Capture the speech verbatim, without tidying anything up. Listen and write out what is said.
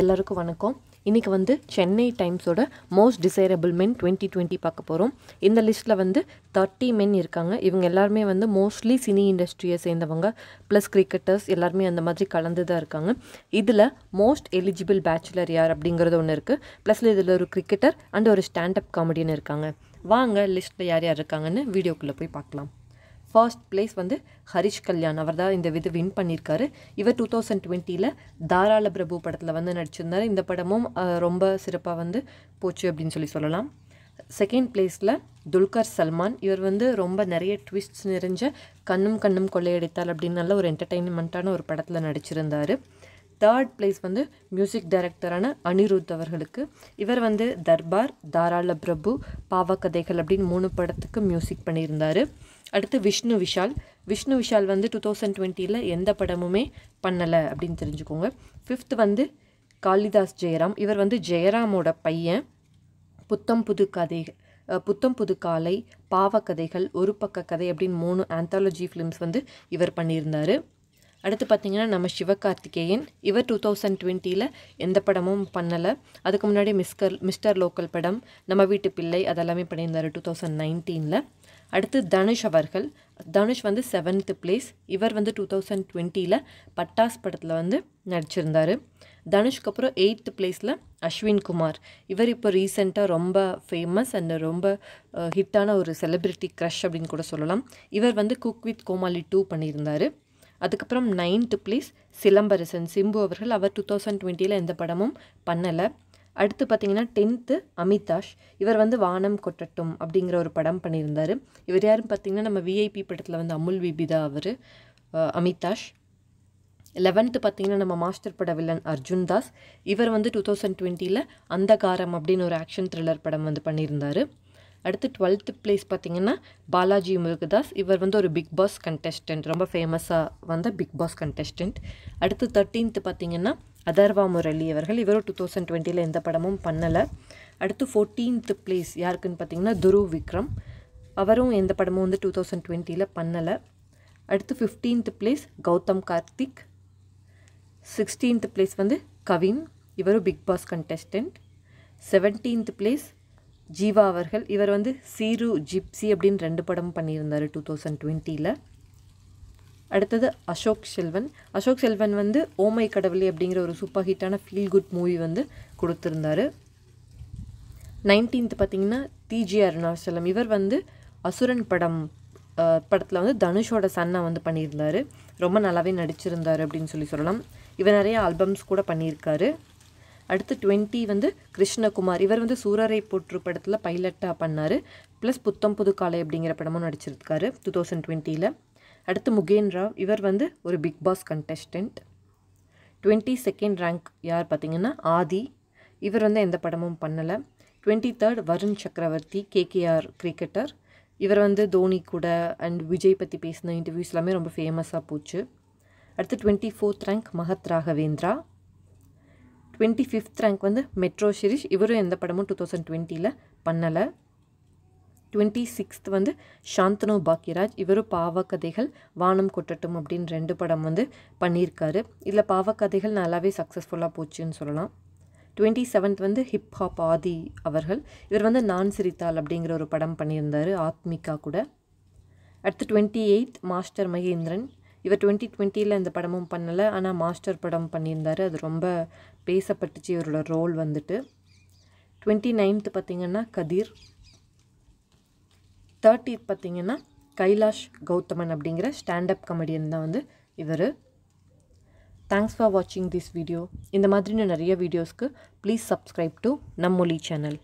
எல்லாருக்கும் வணக்கம். இன்றைக்கி வந்து சென்னை டைம்ஸோட most desirable men twenty twenty பார்க்க போகிறோம். இந்த லிஸ்ட்டில் வந்து தேர்ட்டி மென் இருக்காங்க. இவங்க எல்லாருமே வந்து மோஸ்ட்லி சினி இண்டஸ்ட்ரியை சேர்ந்தவங்க, ப்ளஸ் கிரிக்கெட்டர்ஸ் எல்லாருமே அந்த மாதிரி கலந்து தான் இருக்காங்க. இதில் மோஸ்ட் எலிஜிபிள் பேச்சுலர் யார் அப்படிங்கிறது ஒன்று இருக்குது. ப்ளஸில் இதில் ஒரு கிரிக்கெட்டர் அண்ட் ஒரு ஸ்டாண்டப் காமெடின்னு இருக்காங்க. வாங்க லிஸ்ட்டில் யார் யார் இருக்காங்கன்னு வீடியோக்குள்ளே போய் பார்க்கலாம். ஃபர்ஸ்ட் பிளேஸ் வந்து ஹரிஷ் கல்யான். அவர் தான் இந்த விது வின் பண்ணியிருக்காரு. இவர் டூ தௌசண்ட் டுவெண்ட்டியில் தாராள பிரபு படத்தில் வந்து நடிச்சிருந்தார். இந்த படமும் ரொம்ப சிறப்பாக வந்து போச்சு அப்படின்னு சொல்லி சொல்லலாம். செகண்ட் பிளேஸில் துல்கர் சல்மான். இவர் வந்து ரொம்ப நிறைய ட்விஸ்ட்ஸ் நிறைஞ்ச கண்ணும் கண்ணும் கொள்ளையடித்தால் அப்படின்னு நல்ல ஒரு என்டர்டெயின்மெண்ட்டான ஒரு படத்தில் நடிச்சிருந்தார். தேர்ட் பிளேஸ் வந்து மியூசிக் டைரக்டரான அனிருத் அவர்களுக்கு. இவர் வந்து தர்பார், தாராள பிரபு, பாவக்கதைகள் அப்படின்னு மூணு படத்துக்கு மியூசிக் பண்ணியிருந்தார். அடுத்து விஷ்ணு விஷால். விஷ்ணு விஷால் வந்து டூ தௌசண்ட் டுவெண்ட்டியில் எந்த படமுமே பண்ணலை அப்படின்னு தெரிஞ்சுக்கோங்க. ஃபிஃப்த் வந்து காளிதாஸ் ஜெயராம். இவர் வந்து ஜெயராமோட பையன். புத்தம் புது கதை, புத்தம் புது காலை, பாவக்கதைகள், ஒரு பக்க கதை அப்படின்னு மூணு ஆந்தாலஜி ஃபிலிம்ஸ் வந்து இவர் பண்ணியிருந்தார். அடுத்து பார்த்திங்கன்னா நம்ம சிவகார்த்திகேயன். இவர் டூ தௌசண்ட் டுவெண்ட்டியில் எந்த படமும் பண்ணலை. அதுக்கு முன்னாடி மிஸ்கர் மிஸ்டர் லோக்கல் படம், நம்ம வீட்டு பிள்ளை அதெல்லாமே பண்ணியிருந்தார் டூ தௌசண்ட் நைன்டீனில். அடுத்து தனுஷ் அவர்கள். தனுஷ் வந்து செவன்த்து பிளேஸ். இவர் வந்து டூ தௌசண்ட் டுவெண்ட்டியில் பட்டாஸ் படத்தில் வந்து நடிச்சிருந்தார். தனுஷ்க்கு அப்புறம் எயித்து பிளேஸில் அஷ்வின் குமார். இவர் இப்போ ரீசெண்டாக ரொம்ப ஃபேமஸ் அண்ட் ரொம்ப ஹிட்டான ஒரு செலிப்ரிட்டி க்ரஷ் அப்படின்னு கூட சொல்லலாம். இவர் வந்து குக் வித் கோமாளி டூ பண்ணியிருந்தார். அதுக்கப்புறம் நைன்த்து பிளேஸ் சிலம்பரசன் சிம்பு அவர்கள். அவர் டூ தௌசண்ட் டுவெண்ட்டியில் எந்த படமும் பண்ணலை. அடுத்து பார்த்திங்கன்னா டென்த்து அமிதாஷ். இவர் வந்து வானம் கொட்டட்டும் அப்படிங்கிற ஒரு படம் பண்ணியிருந்தார். இவர் யாரும் பார்த்திங்கன்னா நம்ம விஐபி படத்தில் வந்து அமுல் விபிதா அவர் அமிதாஷ். லெவன்த்து பார்த்திங்கன்னா நம்ம மாஸ்டர் பட வில்லன் அர்ஜுன் தாஸ். இவர் வந்து டூ தௌசண்ட் டுவெண்ட்டியில் அந்தகாரம் அப்படின்னு ஒரு ஆக்ஷன் த்ரில்லர் படம் வந்து பண்ணியிருந்தார். அடுத்து டுவெல்த்து பிளேஸ் பார்த்திங்கன்னா பாலாஜி முருகதாஸ். இவர் வந்து ஒரு பிக் பாஸ் கண்டெஸ்டன்ட், ரொம்ப ஃபேமஸாக வந்த பிக் பாஸ் கண்டெஸ்டன்ட். அடுத்து தேர்ட்டீன்த்து பார்த்திங்கன்னா அதர்வா முரளி அவர்கள். இவரும் டூ தௌசண்ட் டுவெண்ட்டியில் எந்த படமும் பண்ணலை. அடுத்து ஃபோர்டீன்த்து பிளேஸ் யாருக்குன்னு பார்த்திங்கன்னா துருவ் விக்ரம். அவரும் எந்த படமும் வந்து டூ தௌசண்ட் டுவெண்ட்டியில் பண்ணலை. அடுத்து fifteenth place Gautham Karthik. Sixteenth place வந்து கவின். இவரும் big pass contestant. Seventeenth place Jiiva அவர்கள். இவர் வந்து சீரு ஜிப்சி அப்படின்னு ரெண்டு படம் பண்ணியிருந்தார் டூ தௌசண்ட் டுவெண்ட்டியில். அடுத்தது அசோக் செல்வன். அசோக் செல்வன் வந்து ஓமை கடவுளே அப்படிங்கிற ஒரு சூப்பர் ஹிட்டான ஃபீல் குட் மூவி வந்து கொடுத்துருந்தார். நைன்டீன்த் பார்த்திங்கன்னா டிஜிஆர் செல்லம். இவர் வந்து அசுரன் படம் படத்தில் வந்து தனுஷோட சன்னா வந்து பண்ணியிருந்தார். ரொம்ப நல்லாவே நடிச்சிருந்தார் அப்படின்னு சொல்லி சொல்லலாம். இவர் நிறைய ஆல்பம்ஸ் கூட பண்ணியிருக்காரு. அடுத்து டுவெண்ட்டி வந்து கிருஷ்ணகுமார். இவர் வந்து சூரரை போற்று படத்தில் பைலட்டாக பண்ணார். ப்ளஸ் புத்தம் புது காலை அப்படிங்கிற படமும் நடிச்சிருக்காரு டூ தௌசண்ட் டுவெண்ட்டியில். அடுத்து முகேன் ராவ். இவர் வந்து ஒரு big pass contestant. Twenty second rank யார் பார்த்திங்கன்னா ஆதி. இவர் வந்து எந்த படமும் பண்ணலை. டுவெண்ட்டி தேர்ட் வருண் சக்கரவர்த்தி, கேகேஆர் கிரிக்கெட்டர். இவர் வந்து தோனி கூட அண்ட் விஜய் பற்றி பேசின இன்டர்வியூஸ் எல்லாமே ரொம்ப ஃபேமஸாக போச்சு. அடுத்து twenty fourth rank Mahat Raghavendra. Twenty fifth rank வந்து மெட்ரோ ஷிரிஷ். இவரும் எந்த படமும் டூ தௌசண்ட் டுவெண்ட்டியில் பண்ணலை. டுவெண்ட்டி சிக்ஸ்த் வந்து ஷாந்தனு பாக்கியராஜ். இவரும் பாவக்கதைகள், வானம் கொட்டட்டும் அப்படின்னு ரெண்டு படம் வந்து பண்ணியிருக்காரு. இதில் பாவக்கதைகள் நல்லாவே சக்ஸஸ்ஃபுல்லாக போச்சுன்னு சொல்லலாம். டுவெண்ட்டி செவன்த் வந்து ஹிப் ஹாப் ஆதி அவர்கள். இவர் வந்து நான் சிரித்தால் அப்படிங்கிற ஒரு படம் பண்ணியிருந்தார் ஆத்மிகா கூட. அடுத்து டுவெண்ட்டி எயித் மாஸ்டர் மகேந்திரன். இவர் டுவெண்ட்டி டுவெண்ட்டியில் இந்த படமும் பண்ணலை. ஆனால் மாஸ்டர் படம் பண்ணியிருந்தார். அது ரொம்ப பேசப்பட்டுச்சு இவரோட ரோல் வந்துட்டு. டுவெண்ட்டி நைன்த்து பார்த்திங்கன்னா கதிர். தேர்ட்டித் பார்த்திங்கன்னா கைலாஷ் கௌதமன் அப்படிங்கிற ஸ்டாண்டப் கமெடியன் தான் வந்து இவர். தேங்க்ஸ் ஃபார் வாட்சிங் திஸ் வீடியோ. இந்த மாதிரி நிறைய வீடியோஸ்க்கு please subscribe to Nammoli channel.